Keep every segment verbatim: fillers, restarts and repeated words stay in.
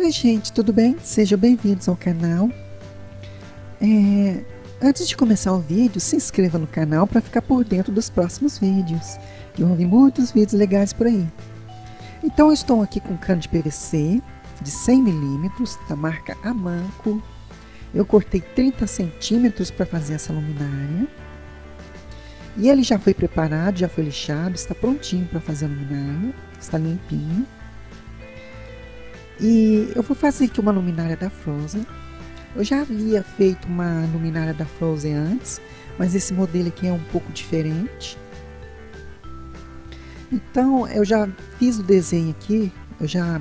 Oi gente, tudo bem? Sejam bem-vindos ao canal. É, antes de começar o vídeo, se inscreva no canal para ficar por dentro dos próximos vídeos. E vão vir muitos vídeos legais por aí. Então eu estou aqui com um cano de P V C de cem milímetros da marca Amanco. Eu cortei trinta centímetros para fazer essa luminária. E ele já foi preparado, já foi lixado, está prontinho para fazer a luminária, está limpinho. E eu vou fazer aqui uma luminária da Frozen. Eu já havia feito uma luminária da Frozen antes, mas esse modelo aqui é um pouco diferente. Então eu já fiz o desenho aqui, eu já,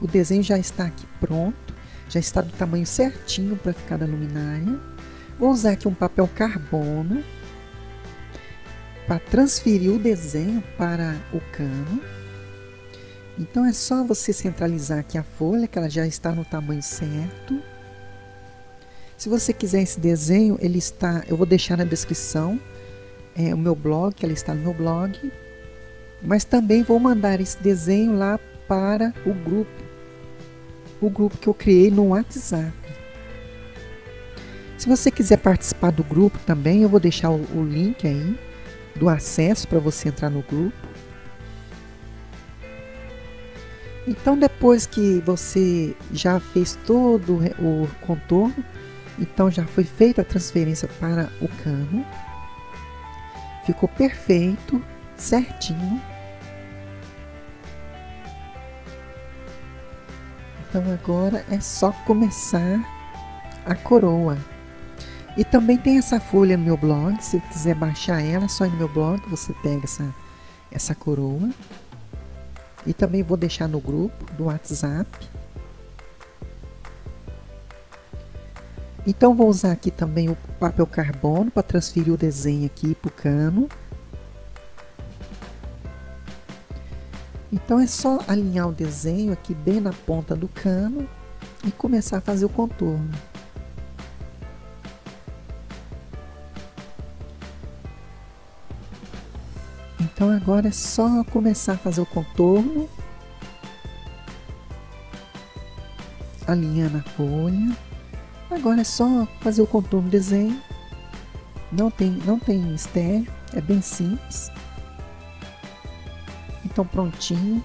o desenho já está aqui pronto, já está do tamanho certinho para ficar da luminária. Vou usar aqui um papel carbono para transferir o desenho para o cano. Então é só você centralizar aqui a folha, que ela já está no tamanho certo. Se você quiser esse desenho, ele está, eu vou deixar na descrição é, o meu blog, que ela está no meu blog. Mas também vou mandar esse desenho lá para o grupo, o grupo que eu criei no WhatsApp. Se você quiser participar do grupo também, eu vou deixar o, o link aí do acesso para você entrar no grupo. Então depois que você já fez todo o contorno, então já foi feita a transferência para o cano. Ficou perfeito, certinho. Então agora é só começar a coroa. E também tem essa folha no meu blog, se quiser baixar ela, só no meu blog você pega essa, essa coroa. E também vou deixar no grupo do WhatsApp. Então vou usar aqui também o papel carbono para transferir o desenho aqui para o cano. Então é só alinhar o desenho aqui bem na ponta do cano e começar a fazer o contorno. Então agora é só começar a fazer o contorno, alinhando a folha. Agora é só fazer o contorno do desenho, não tem, não tem mistério, é bem simples. Então prontinho,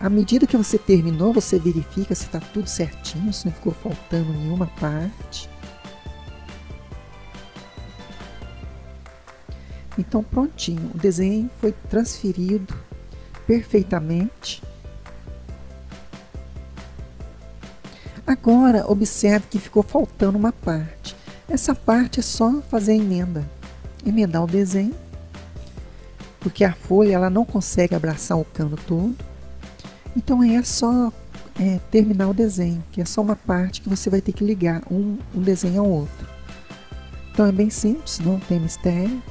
à medida que você terminou, você verifica se está tudo certinho, se não ficou faltando nenhuma parte. Então prontinho, o desenho foi transferido perfeitamente. Agora observe que ficou faltando uma parte. Essa parte é só fazer a emenda, emendar o desenho, porque a folha ela não consegue abraçar o cano todo. Então aí é só é, terminar o desenho, que é só uma parte que você vai ter que ligar um, um desenho ao outro. Então é bem simples, não tem mistério.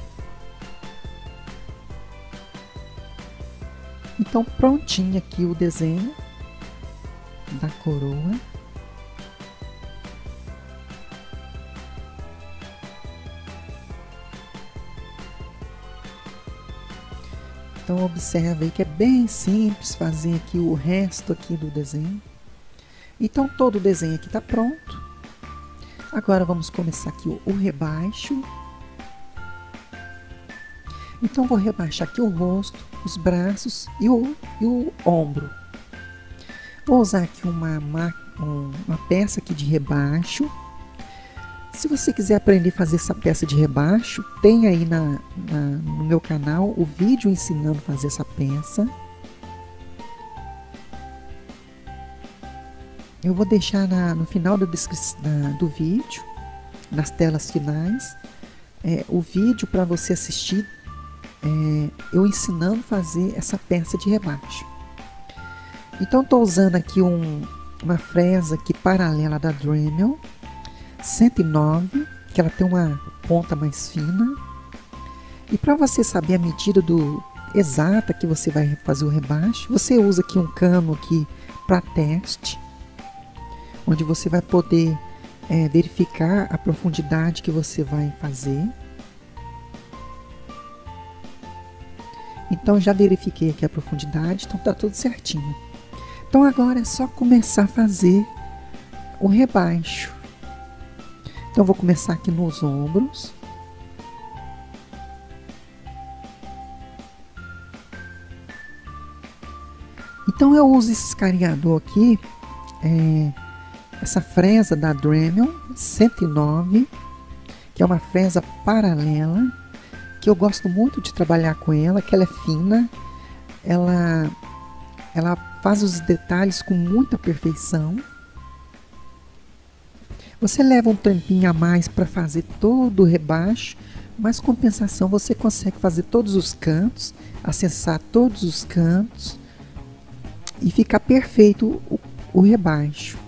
Então prontinho aqui o desenho da coroa. Então observa aí que é bem simples fazer aqui o resto aqui do desenho. Então todo o desenho aqui está pronto. Agora vamos começar aqui o rebaixo. Então vou rebaixar aqui o rosto, os braços e o, e o ombro. Vou usar aqui uma, uma, uma peça aqui de rebaixo. Se você quiser aprender a fazer essa peça de rebaixo, tem aí na, na, no meu canal o vídeo ensinando a fazer essa peça. Eu vou deixar na, no final da descrição do vídeo, nas telas finais, é, o vídeo para você assistir. É, eu ensinando a fazer essa peça de rebaixo. Então estou usando aqui um, uma fresa aqui paralela da Dremel cento e nove, que ela tem uma ponta mais fina. E para você saber a medida do, exata que você vai fazer o rebaixo, você usa aqui um cano aqui para teste, onde você vai poder é, verificar a profundidade que você vai fazer. Então já verifiquei aqui a profundidade, então tá tudo certinho. Então agora é só começar a fazer o rebaixo. Então vou começar aqui nos ombros. Então eu uso esse escariador aqui, é, essa fresa da Dremel cento e nove, que é uma fresa paralela, que eu gosto muito de trabalhar com ela, que ela é fina, ela, ela faz os detalhes com muita perfeição. Você leva um tempinho a mais para fazer todo o rebaixo, mas compensação você consegue fazer todos os cantos, acessar todos os cantos e ficar perfeito o, o rebaixo.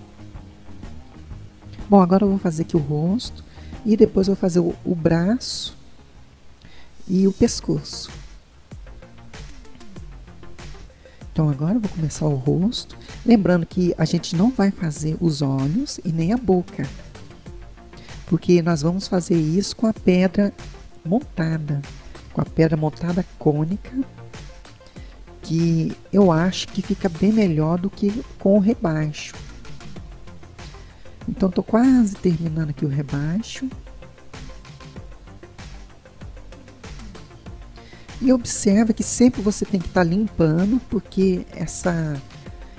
Bom, agora eu vou fazer aqui o rosto e depois eu vou fazer o, o braço e o pescoço. Então agora eu vou começar o rosto, lembrando que a gente não vai fazer os olhos e nem a boca, porque nós vamos fazer isso com a pedra montada, com a pedra montada cônica, que eu acho que fica bem melhor do que com o rebaixo. Então tô quase terminando aqui o rebaixo. E observa que sempre você tem que estar limpando, porque essa,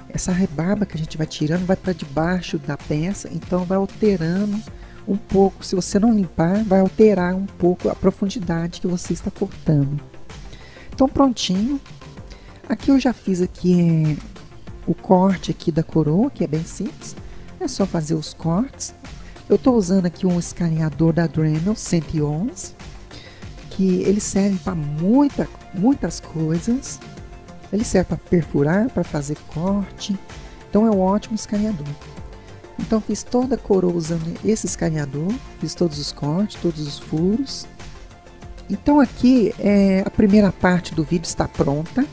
essa rebarba que a gente vai tirando vai para debaixo da peça, então vai alterando um pouco. Se você não limpar, vai alterar um pouco a profundidade que você está cortando. Então prontinho. Aqui eu já fiz aqui o corte aqui da coroa, que é bem simples, é só fazer os cortes. Eu estou usando aqui um escaneador da Dremel cento e onze, que ele serve para muita, muitas coisas. Ele serve para perfurar, para fazer corte, então é um ótimo escaneador. Então fiz toda a coroa usando esse escaneador, fiz todos os cortes, todos os furos. Então aqui é, a primeira parte do vídeo está pronta.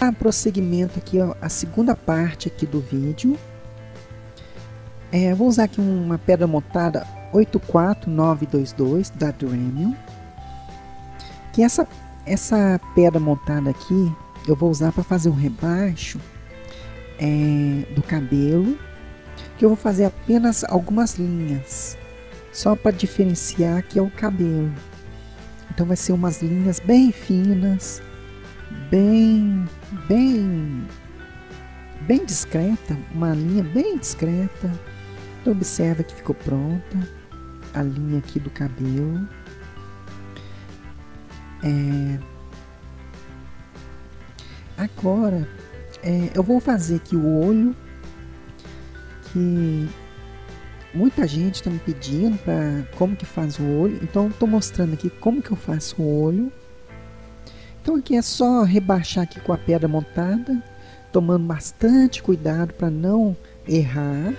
A prosseguimento aqui, ó, a segunda parte aqui do vídeo. É, vou usar aqui uma pedra montada oito quatro nove dois dois da Dremel. Que essa, essa pedra montada aqui eu vou usar para fazer um rebaixo é, do cabelo. Que eu vou fazer apenas algumas linhas, só para diferenciar que é o cabelo. Então vai ser umas linhas bem finas, bem bem bem discreta, uma linha bem discreta. Então observa que ficou pronta a linha aqui do cabelo. É... agora é, eu vou fazer aqui o olho, que muita gente está me pedindo para como que faz o olho, então estou mostrando aqui como que eu faço o olho. Então aqui é só rebaixar aqui com a pedra montada, tomando bastante cuidado para não errar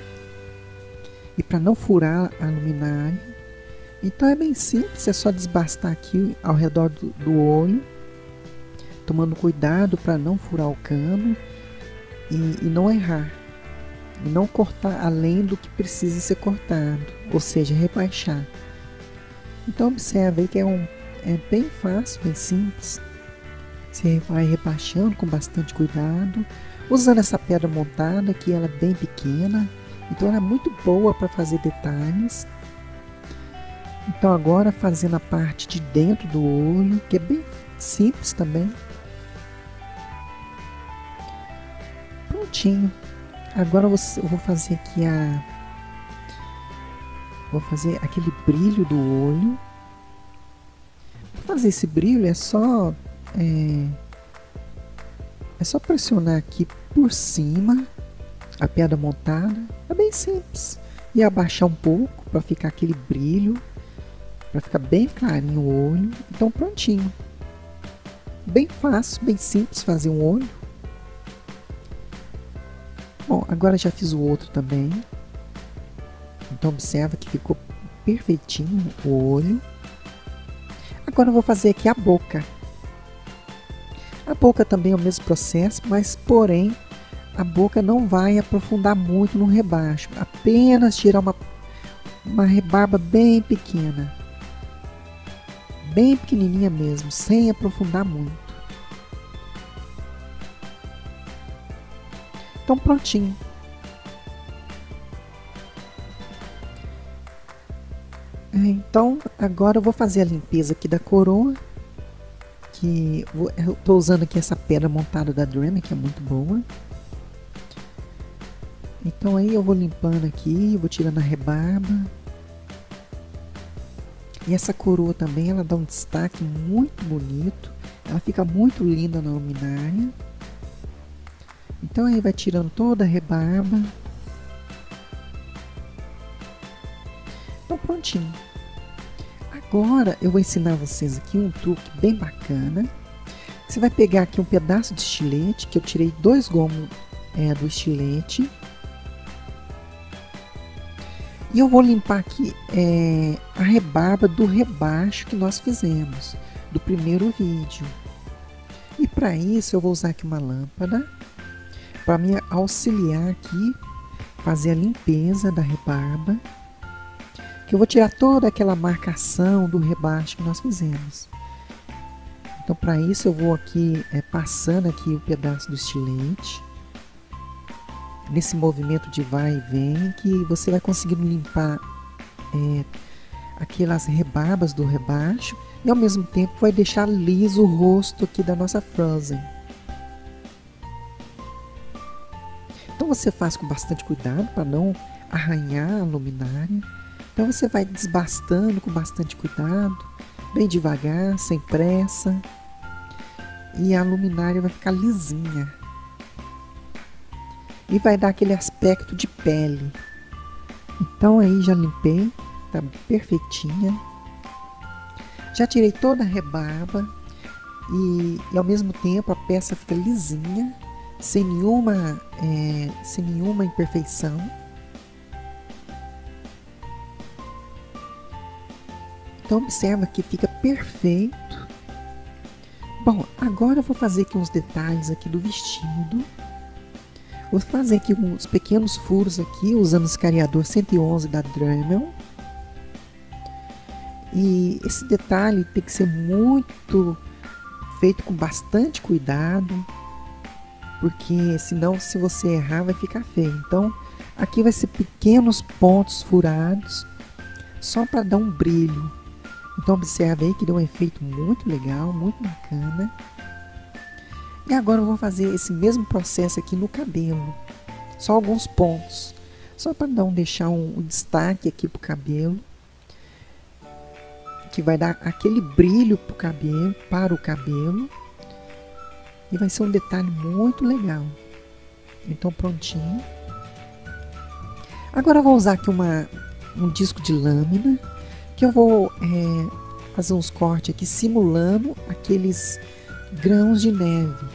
e para não furar a luminária. Então é bem simples, é só desbastar aqui ao redor do, do olho, tomando cuidado para não furar o cano e, e não errar, e não cortar além do que precisa ser cortado, ou seja, rebaixar. Então observe aí que é, um, é bem fácil, bem simples. Você vai rebaixando com bastante cuidado, usando essa pedra montada, que ela é bem pequena, então ela é muito boa para fazer detalhes. Então agora fazendo a parte de dentro do olho, que é bem simples também. Prontinho. Agora eu vou fazer aqui a... vou fazer aquele brilho do olho. Para fazer esse brilho é só... É, é só pressionar aqui por cima a pedra montada, é bem simples, e abaixar um pouco para ficar aquele brilho, para ficar bem clarinho o olho. Então prontinho, bem fácil, bem simples fazer um olho. Bom, agora já fiz o outro também, então observa que ficou perfeitinho o olho. Agora eu vou fazer aqui a boca. A boca também é o mesmo processo, mas porém a boca não vai aprofundar muito no rebaixo, apenas tirar uma, uma rebarba bem pequena, bem pequenininha mesmo, sem aprofundar muito. Então prontinho. Então agora eu vou fazer a limpeza aqui da coroa, que eu estou usando aqui essa pedra montada da Dremel, que é muito boa. Então aí eu vou limpando aqui, vou tirando a rebarba. E essa coroa também, ela dá um destaque muito bonito, ela fica muito linda na luminária. Então aí vai tirando toda a rebarba. Então prontinho. Agora eu vou ensinar vocês aqui um truque bem bacana. Você vai pegar aqui um pedaço de estilete, que eu tirei dois gomos é, do estilete. E eu vou limpar aqui é, a rebarba do rebaixo que nós fizemos, do primeiro vídeo. E para isso eu vou usar aqui uma lâmpada, para me auxiliar aqui, fazer a limpeza da rebarba. Que eu vou tirar toda aquela marcação do rebaixo que nós fizemos. Então para isso eu vou aqui, é, passando aqui o pedaço do estilete. Nesse movimento de vai e vem, que você vai conseguindo limpar é, aquelas rebarbas do rebaixo e ao mesmo tempo vai deixar liso o rosto aqui da nossa Frozen. Então você faz com bastante cuidado para não arranhar a luminária. Então você vai desbastando com bastante cuidado, bem devagar, sem pressa, e a luminária vai ficar lisinha. E vai dar aquele aspecto de pele. Então aí já limpei, tá perfeitinha. Já tirei toda a rebarba e, e ao mesmo tempo a peça fica lisinha, sem nenhuma, é, sem nenhuma imperfeição. Então observa que fica perfeito. Bom, agora eu vou fazer aqui uns detalhes aqui do vestido. Vou fazer aqui uns pequenos furos aqui, usando o escariador cento e onze da Dremel. E esse detalhe tem que ser muito feito com bastante cuidado, porque senão, se você errar, vai ficar feio. Então aqui vai ser pequenos pontos furados, só para dar um brilho. Então observe aí que deu um efeito muito legal, muito bacana. E agora eu vou fazer esse mesmo processo aqui no cabelo, só alguns pontos, só para não deixar um, um destaque aqui pro cabelo, que vai dar aquele brilho pro cabelo, para o cabelo, e vai ser um detalhe muito legal. Então prontinho. Agora eu vou usar aqui uma, um disco de lâmina, que eu vou é, fazer uns cortes aqui simulando aqueles grãos de neve,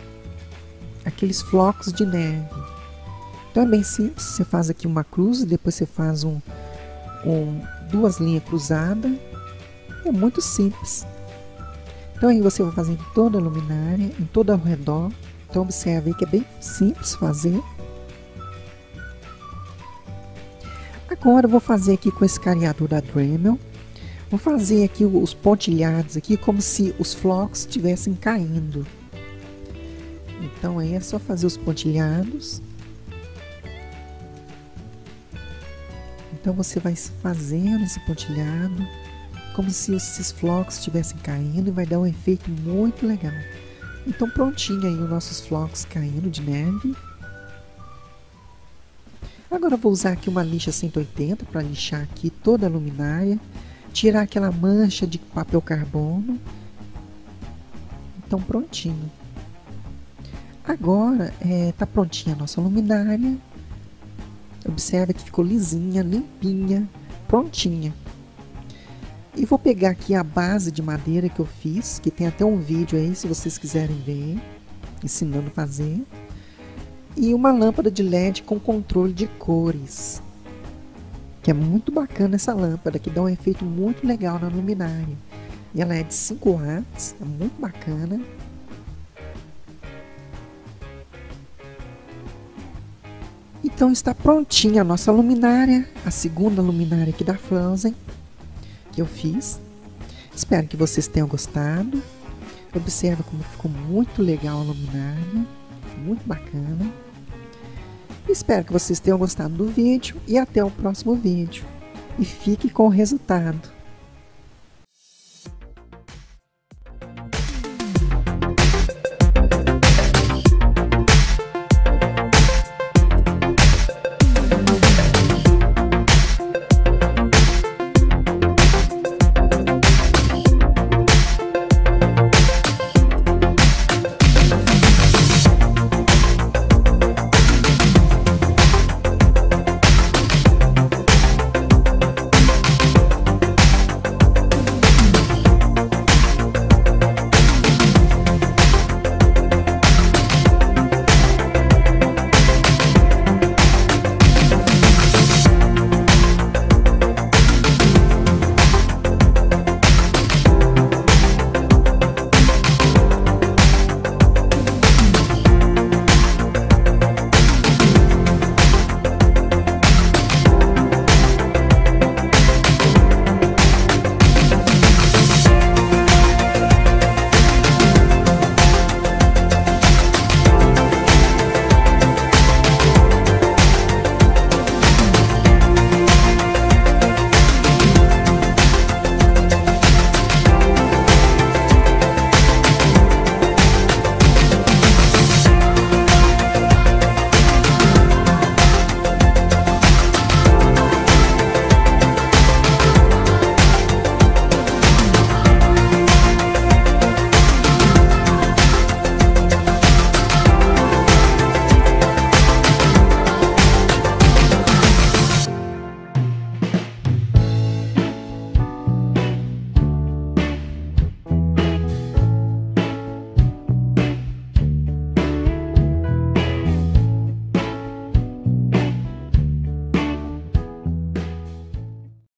aqueles flocos de neve. Então é bem simples, você faz aqui uma cruz, depois você faz um, um duas linhas cruzadas, é muito simples. Então aí você vai fazer em toda a luminária, em todo ao redor. Então observe aí que é bem simples fazer. Agora eu vou fazer aqui com esse careador da Dremel. Vou fazer aqui os pontilhados aqui, como se os flocos estivessem caindo. Então aí é só fazer os pontilhados. Então você vai fazendo esse pontilhado, como se esses flocos estivessem caindo, e vai dar um efeito muito legal. Então prontinho aí os nossos flocos caindo de neve. Agora eu vou usar aqui uma lixa cento e oitenta para lixar aqui toda a luminária, tirar aquela mancha de papel carbono. Então prontinho. Agora é, tá prontinha a nossa luminária. Observa que ficou lisinha, limpinha, prontinha. E vou pegar aqui a base de madeira que eu fiz, que tem até um vídeo aí, se vocês quiserem ver, ensinando a fazer. E uma lâmpada de L E D com controle de cores, que é muito bacana essa lâmpada, que dá um efeito muito legal na luminária. E ela é de cinco watts, é muito bacana. Então está prontinha a nossa luminária, a segunda luminária aqui da Frozen, que eu fiz. Espero que vocês tenham gostado. Observa como ficou muito legal a luminária, muito bacana. Espero que vocês tenham gostado do vídeo e até o próximo vídeo. E fique com o resultado.